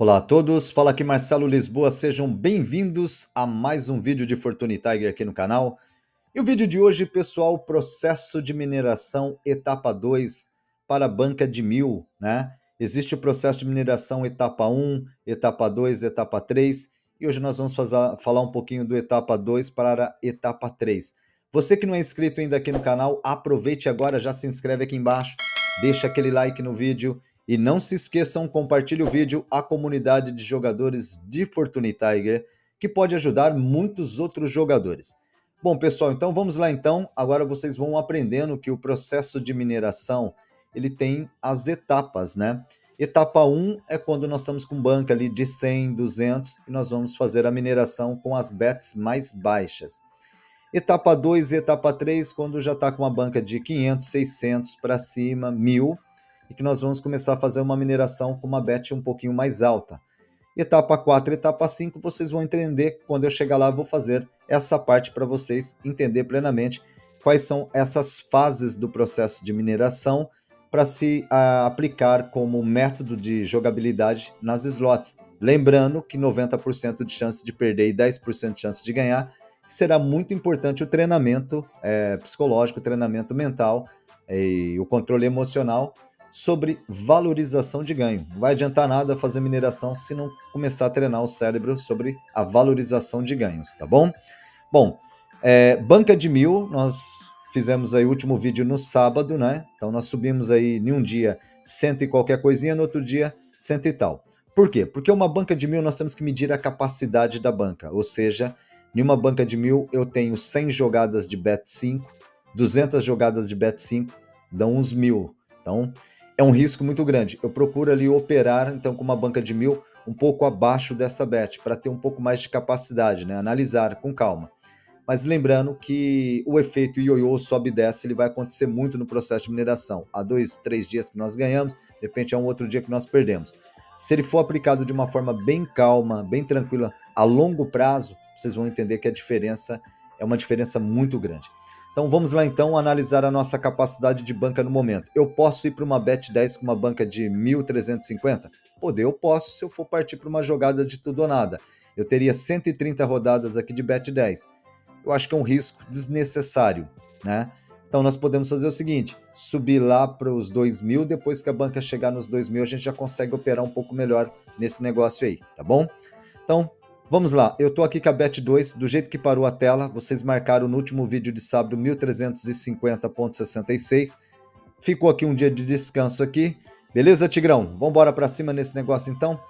Olá a todos, fala aqui Marcelo Lisboa, sejam bem-vindos a mais um vídeo de Fortune Tiger aqui no canal. E o vídeo de hoje, pessoal, processo de mineração etapa 2 para a banca de 1000, né? Existe o processo de mineração etapa 1, etapa 2, etapa 3 e hoje nós vamos falar um pouquinho do etapa 2 para a etapa 3. Você que não é inscrito ainda aqui no canal, aproveite agora, já se inscreve aqui embaixo, deixa aquele like no vídeo. E não se esqueçam, compartilhe o vídeo à comunidade de jogadores de Fortune Tiger, que pode ajudar muitos outros jogadores. Bom, pessoal, então vamos lá então. Agora vocês vão aprendendo que o processo de mineração, ele tem as etapas, né? Etapa 1 é quando nós estamos com banca ali de 100, 200, e nós vamos fazer a mineração com as bets mais baixas. Etapa 2 e etapa 3, quando já está com uma banca de 500, 600 para cima, 1000, e que nós vamos começar a fazer uma mineração com uma bet um pouquinho mais alta. Etapa 4, etapa 5, vocês vão entender que quando eu chegar lá, eu vou fazer essa parte para vocês entender plenamente quais são essas fases do processo de mineração para se aplicar como método de jogabilidade nas slots. Lembrando que 90% de chance de perder e 10% de chance de ganhar, será muito importante o treinamento psicológico, o treinamento mental e o controle emocional sobre valorização de ganho. Não vai adiantar nada fazer mineração se não começar a treinar o cérebro sobre a valorização de ganhos, tá bom? Bom, banca de 1000, nós fizemos aí o último vídeo no sábado, né? Então nós subimos aí em um dia 100 e qualquer coisinha, no outro dia 100 e tal. Por quê? Porque uma banca de 1000 nós temos que medir a capacidade da banca, ou seja, em uma banca de 1000 eu tenho 100 jogadas de bet 5, 200 jogadas de bet 5, dão uns 1000. Então, é um risco muito grande. Eu procuro ali operar, então, com uma banca de 1000 um pouco abaixo dessa bet, para ter um pouco mais de capacidade, né? Analisar com calma. Mas lembrando que o efeito ioiô sobe e desce, ele vai acontecer muito no processo de mineração. Há 2, 3 dias que nós ganhamos, de repente há um outro dia que nós perdemos. Se ele for aplicado de uma forma bem calma, bem tranquila, a longo prazo, vocês vão entender que a diferença é uma diferença muito grande. Então vamos lá então analisar a nossa capacidade de banca no momento. Eu posso ir para uma bet 10 com uma banca de 1.350? Poder, eu posso se eu for partir para uma jogada de tudo ou nada. Eu teria 130 rodadas aqui de bet 10. Eu acho que é um risco desnecessário, né? Então nós podemos fazer o seguinte, subir lá para os 2.000, depois que a banca chegar nos 2.000 a gente já consegue operar um pouco melhor nesse negócio aí, tá bom? Então vamos lá, eu tô aqui com a bet 2, do jeito que parou a tela, vocês marcaram no último vídeo de sábado 1.350.66, ficou aqui um dia de descanso aqui, beleza, Tigrão? Vamos embora para cima nesse negócio então?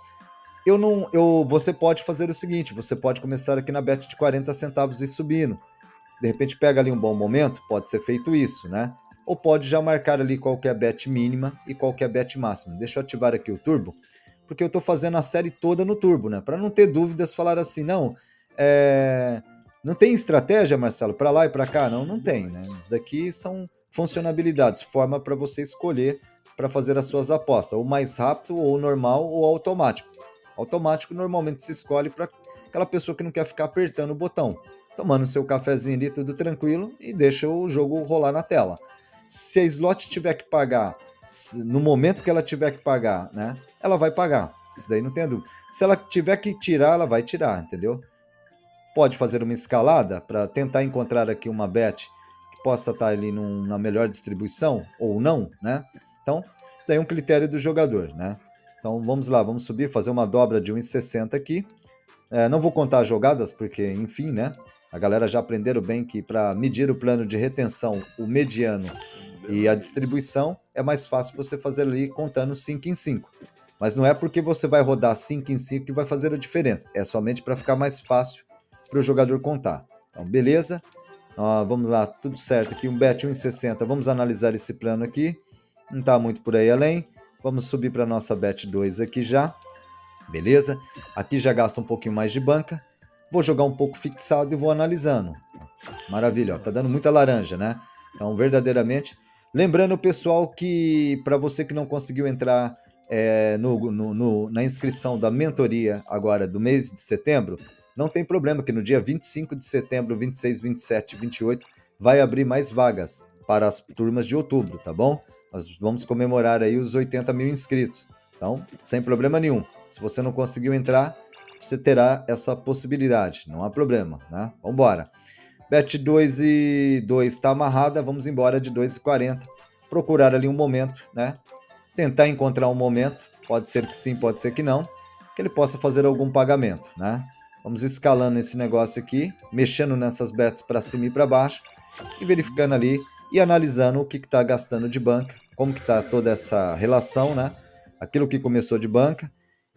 Você pode fazer o seguinte, você pode começar aqui na bet de 40 centavos e subindo, de repente pega ali um bom momento, pode ser feito isso, né? Ou pode já marcar ali qualquer bet mínima e qualquer bet máxima. Deixa eu ativar aqui o turbo, porque eu estou fazendo a série toda no turbo, né? Para não ter dúvidas, falar assim, não, não tem estratégia, Marcelo, para lá e para cá? Não, não tem, né? Isso daqui são funcionalidades, forma para você escolher para fazer as suas apostas, ou mais rápido, ou normal, ou automático. Automático normalmente se escolhe para aquela pessoa que não quer ficar apertando o botão, tomando seu cafezinho ali, tudo tranquilo, e deixa o jogo rolar na tela. Se a slot tiver que pagar, no momento que ela tiver que pagar, né? Ela vai pagar, isso daí não tem dúvida. Se ela tiver que tirar, ela vai tirar, entendeu? Pode fazer uma escalada para tentar encontrar aqui uma bet que possa estar ali na melhor distribuição, ou não, né? Então, isso daí é um critério do jogador, né? Então, vamos lá, vamos subir, fazer uma dobra de 1,60 aqui. Não vou contar as jogadas, porque, enfim, né? A galera já aprenderam bem que para medir o plano de retenção, o mediano e a distribuição, é mais fácil você fazer ali contando 5 em 5. Mas não é porque você vai rodar 5 em 5 que vai fazer a diferença. É somente para ficar mais fácil para o jogador contar. Então, beleza. Vamos lá, tudo certo aqui. Um bet 1,60. Vamos analisar esse plano aqui. Não está muito por aí além. Vamos subir para a nossa bet 2 aqui já. Beleza. Aqui já gasta um pouquinho mais de banca. Vou jogar um pouco fixado e vou analisando. Maravilha. Está dando muita laranja, né? Então, verdadeiramente. Lembrando, pessoal, que para você que não conseguiu entrar na inscrição da mentoria agora do mês de setembro, não tem problema, que no dia 25 de setembro, 26, 27, 28, vai abrir mais vagas para as turmas de outubro, tá bom? Nós vamos comemorar aí os 80 mil inscritos, então sem problema nenhum. Se você não conseguiu entrar, você terá essa possibilidade. Não há problema, né? Vamos embora. Bet 2 e 2 está amarrada. Vamos embora de 2,40. Procurar ali um momento, né? Tentar encontrar um momento. Pode ser que sim, pode ser que não. Que ele possa fazer algum pagamento, né? Vamos escalando esse negócio aqui. Mexendo nessas bets para cima e para baixo. E verificando ali. E analisando o que está gastando de banca. Como que está toda essa relação, né? Aquilo que começou de banca.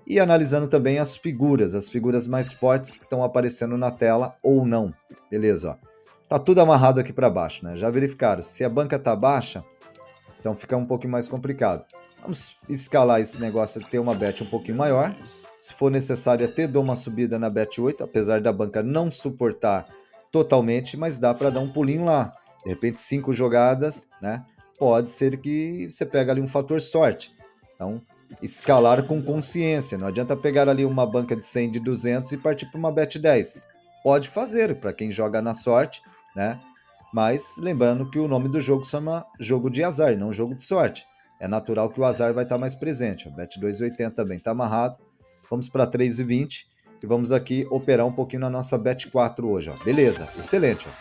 E analisando também as figuras mais fortes que estão aparecendo na tela ou não. Beleza, ó. Tá tudo amarrado aqui para baixo, né? Já verificaram. Se a banca tá baixa, então fica um pouquinho mais complicado. Vamos escalar esse negócio e ter uma bet um pouquinho maior. Se for necessário, até dou uma subida na bet 8, apesar da banca não suportar totalmente, mas dá para dar um pulinho lá. De repente, 5 jogadas, né? Pode ser que você pega ali um fator sorte. Então, escalar com consciência. Não adianta pegar ali uma banca de 100, de 200 e partir para uma bet 10. Pode fazer, para quem joga na sorte, né? Mas lembrando que o nome do jogo chama jogo de azar, não jogo de sorte. É natural que o azar vai estar mais presente. O bet 2,80 também está amarrado. Vamos para 3,20 e vamos aqui operar um pouquinho na nossa bet 4 hoje, ó. Beleza, excelente, ó.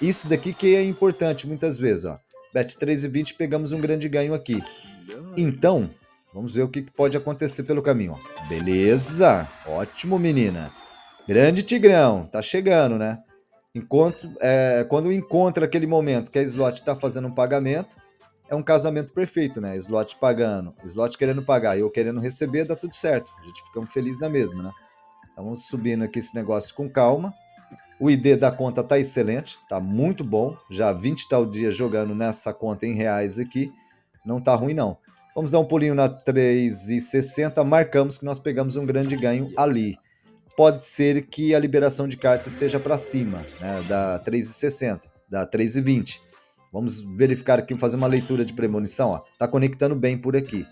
Isso daqui que é importante muitas vezes, ó. Bet 3,20, pegamos um grande ganho aqui. Então, vamos ver o que pode acontecer pelo caminho, ó. Beleza, ótimo, menina. Grande Tigrão, tá chegando, né? Quando encontra aquele momento que a slot tá fazendo um pagamento, é um casamento perfeito, né? Slot pagando, slot querendo pagar e eu querendo receber, dá tudo certo. A gente ficamos felizes na mesma, né? Então, vamos subindo aqui esse negócio com calma. O ID da conta tá excelente, tá muito bom. Já 20 tal dia jogando nessa conta em reais aqui, não tá ruim não. Vamos dar um pulinho na 3,60, marcamos que nós pegamos um grande ganho ali. Pode ser que a liberação de cartas esteja para cima, né, da 3,60, da 3,20. Vamos verificar aqui, fazer uma leitura de premonição, ó. Tá conectando bem por aqui.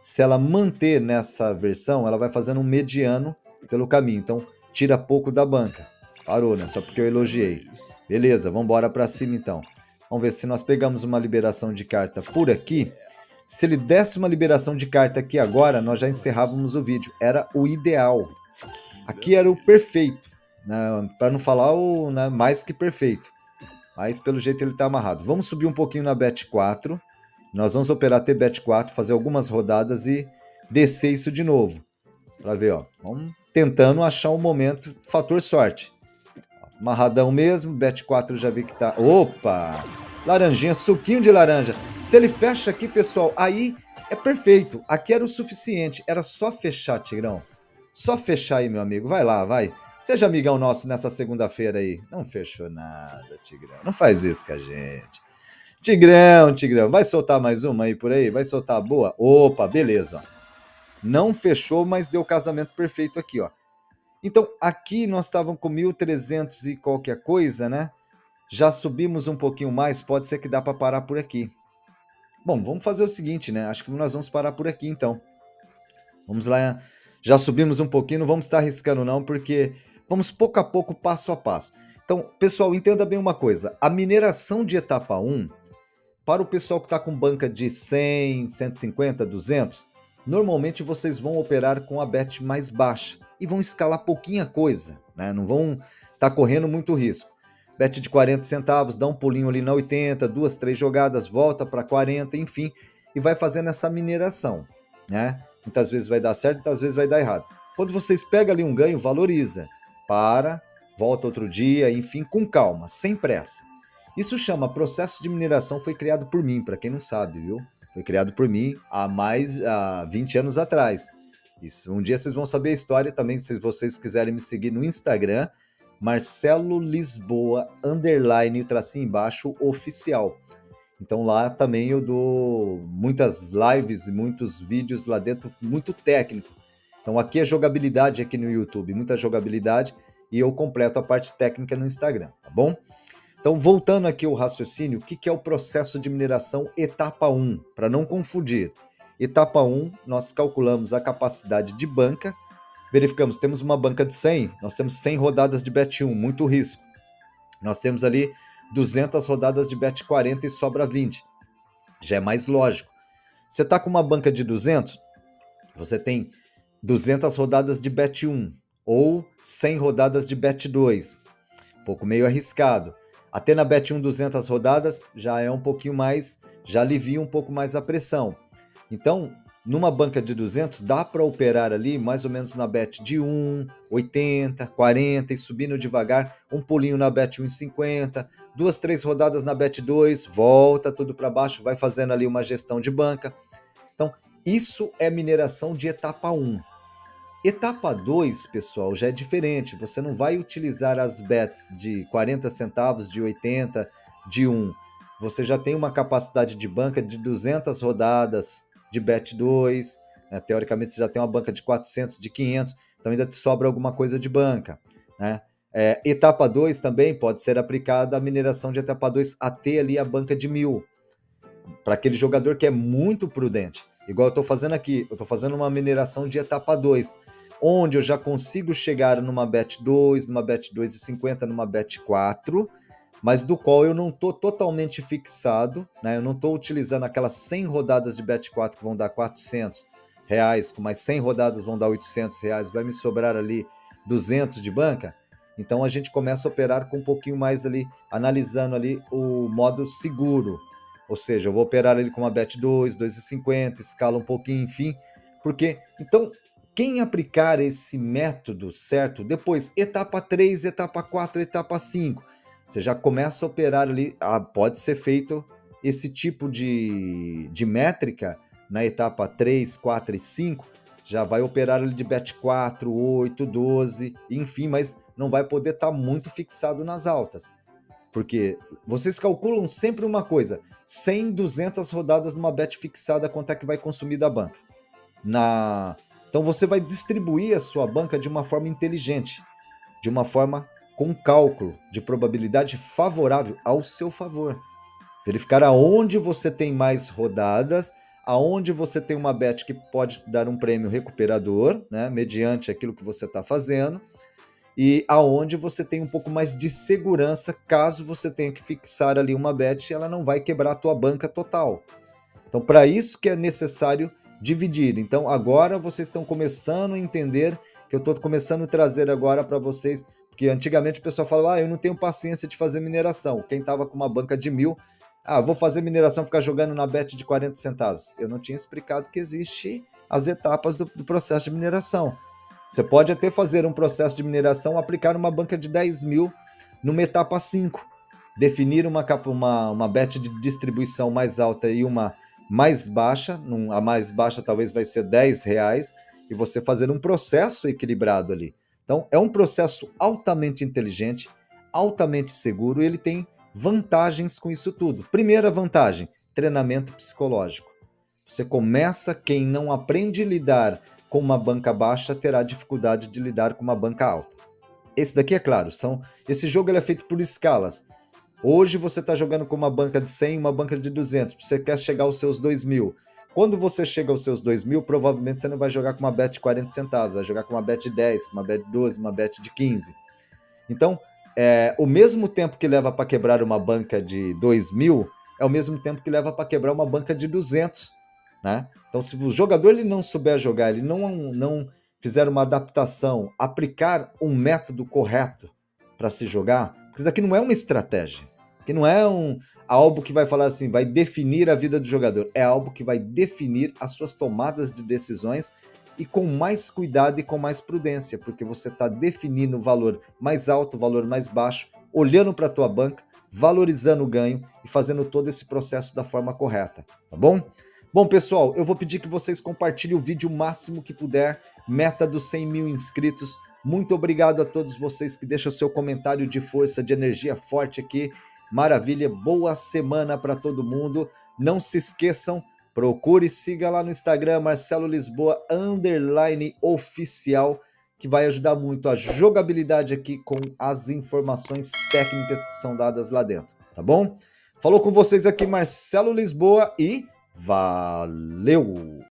Se ela manter nessa versão, ela vai fazendo um mediano pelo caminho, então tira pouco da banca. Parou, né, só porque eu elogiei. Beleza, vamos embora para cima então. Vamos ver se nós pegamos uma liberação de carta por aqui. Se ele desse uma liberação de carta aqui agora, nós já encerrávamos o vídeo. Era o ideal. Aqui era o perfeito. Né? Para não falar o, né, mais que perfeito. Mas pelo jeito ele está amarrado. Vamos subir um pouquinho na bet 4. Nós vamos operar até bet 4, fazer algumas rodadas e descer isso de novo. Para ver, ó. Vamos tentando achar um momento, fator sorte. Amarradão mesmo, bet 4 já vi que tá... Opa! Laranjinha, suquinho de laranja. Se ele fecha aqui, pessoal, aí é perfeito. Aqui era o suficiente. Era só fechar, Tigrão. Só fechar aí, meu amigo. Vai lá, vai. Seja amigão nosso nessa segunda-feira aí. Não fechou nada, Tigrão. Não faz isso com a gente. Tigrão, Tigrão. Vai soltar mais uma aí por aí? Vai soltar a boa? Opa, beleza. Ó. Não fechou, mas deu casamento perfeito aqui, ó. Então, aqui nós estávamos com 1.300 e qualquer coisa, né? Já subimos um pouquinho mais, pode ser que dá para parar por aqui. Bom, vamos fazer o seguinte, né? Acho que nós vamos parar por aqui, então. Vamos lá, já subimos um pouquinho, não vamos estar arriscando não, porque vamos pouco a pouco, passo a passo. Então, pessoal, entenda bem uma coisa. A mineração de etapa 1, para o pessoal que está com banca de 100, 150, 200, normalmente vocês vão operar com a bet mais baixa e vão escalar pouquinha coisa, né? Não vão estar correndo muito risco. Bet de 40 centavos, dá um pulinho ali na 80, 2, 3 jogadas, volta para 40, enfim. E vai fazendo essa mineração, né? Muitas vezes vai dar certo, muitas vezes vai dar errado. Quando vocês pegam ali um ganho, valoriza. Para, volta outro dia, enfim, com calma, sem pressa. Isso chama processo de mineração, foi criado por mim, para quem não sabe, viu? Foi criado por mim há 20 anos atrás. Isso, um dia vocês vão saber a história também, se vocês quiserem me seguir no Instagram... Marcelo Lisboa, underline, tracinho embaixo, oficial. Então lá também eu dou muitas lives e muitos vídeos lá dentro, muito técnico. Então aqui é jogabilidade aqui no YouTube, muita jogabilidade, e eu completo a parte técnica no Instagram, tá bom? Então voltando aqui ao raciocínio, o que é o processo de mineração etapa 1, para não confundir. Etapa 1, nós calculamos a capacidade de banca. Verificamos, temos uma banca de 100, nós temos 100 rodadas de bet 1, muito risco. Nós temos ali 200 rodadas de bet 40 e sobra 20. Já é mais lógico. Você está com uma banca de 200, você tem 200 rodadas de bet 1 ou 100 rodadas de bet 2. Um pouco meio arriscado. Até na bet 1, 200 rodadas já é um pouquinho mais, já alivia um pouco mais a pressão. Então, numa banca de 200 dá para operar ali mais ou menos na bet de 1, 80, 40 e subindo devagar, um pulinho na bet 1,50, 2, 3 rodadas na bet 2, volta tudo para baixo, vai fazendo ali uma gestão de banca. Então, isso é mineração de etapa 1. Etapa 2, pessoal, já é diferente. Você não vai utilizar as bets de 40 centavos, de 80, de 1. Você já tem uma capacidade de banca de 200 rodadas de bet 2. Né? Teoricamente, você já tem uma banca de 400, de 500. Então, ainda te sobra alguma coisa de banca. Né? Etapa 2 também pode ser aplicada a mineração de etapa 2 até ali a banca de 1000. Para aquele jogador que é muito prudente. Igual eu estou fazendo aqui, eu estou fazendo uma mineração de etapa 2, onde eu já consigo chegar numa bet 2, numa bet 2,50, numa bet 4, mas do qual eu não estou totalmente fixado, né? Eu não estou utilizando aquelas 100 rodadas de bet 4 que vão dar 400 reais, com mais 100 rodadas vão dar 800 reais, vai me sobrar ali 200 de banca. Então a gente começa a operar com um pouquinho mais ali, analisando ali o modo seguro. Ou seja, eu vou operar ele com uma bet 2, 2,50, escala um pouquinho, enfim. Porque, então, quem aplicar esse método, certo? Depois, etapa 3, etapa 4, etapa 5. Você já começa a operar ali, pode ser feito esse tipo de métrica na etapa 3, 4 e 5. Já vai operar ali de bet 4, 8, 12, enfim, mas não vai poder estar muito fixado nas altas. Porque vocês calculam sempre uma coisa, 100, 200 rodadas numa bet fixada, quanto é que vai consumir da banca. Então você vai distribuir a sua banca de uma forma inteligente, de uma forma com cálculo de probabilidade favorável ao seu favor. Verificar aonde você tem mais rodadas, aonde você tem uma bet que pode dar um prêmio recuperador, né, mediante aquilo que você está fazendo. E aonde você tem um pouco mais de segurança, caso você tenha que fixar ali uma bet, ela não vai quebrar a tua banca total. Então, para isso que é necessário dividir. Então, agora vocês estão começando a entender, que eu estou começando a trazer agora para vocês, porque antigamente o pessoal falava, eu não tenho paciência de fazer mineração. Quem estava com uma banca de 1000, vou fazer mineração, ficar jogando na bet de 40 centavos. Eu não tinha explicado que existem as etapas do processo de mineração. Você pode até fazer um processo de mineração, aplicar uma banca de 10 mil numa etapa 5, definir uma bet de distribuição mais alta e uma mais baixa, a mais baixa talvez vai ser 10 reais, e você fazer um processo equilibrado ali. Então, é um processo altamente inteligente, altamente seguro, e ele tem vantagens com isso tudo. Primeira vantagem, treinamento psicológico. Você começa, quem não aprende a lidar com uma banca baixa, terá dificuldade de lidar com uma banca alta. Esse daqui é claro, esse jogo ele é feito por escalas. Hoje você está jogando com uma banca de 100 e uma banca de 200, você quer chegar aos seus 2.000. Quando você chega aos seus 2.000, provavelmente você não vai jogar com uma bet de 40 centavos, vai jogar com uma bet de 10, com uma bet de 12, uma bet de 15. Então, o mesmo tempo que leva para quebrar uma banca de 2.000, é o mesmo tempo que leva para quebrar uma banca de 200, né? Então, se o jogador ele não souber jogar, ele não fizer uma adaptação, aplicar um método correto para se jogar, porque isso aqui não é uma estratégia, que não é algo que vai falar assim, vai definir a vida do jogador, é algo que vai definir as suas tomadas de decisões e com mais cuidado e com mais prudência, porque você está definindo o valor mais alto, o valor mais baixo, olhando para a tua banca, valorizando o ganho e fazendo todo esse processo da forma correta, tá bom? Bom, pessoal, eu vou pedir que vocês compartilhem o vídeo o máximo que puder, meta dos 100 mil inscritos. Muito obrigado a todos vocês que deixam o seu comentário de força, de energia forte aqui. Maravilha, boa semana para todo mundo. Não se esqueçam, procure e siga lá no Instagram, Marcelo Lisboa, _oficial, que vai ajudar muito a jogabilidade aqui com as informações técnicas que são dadas lá dentro, tá bom? Falou com vocês aqui, Marcelo Lisboa, e valeu!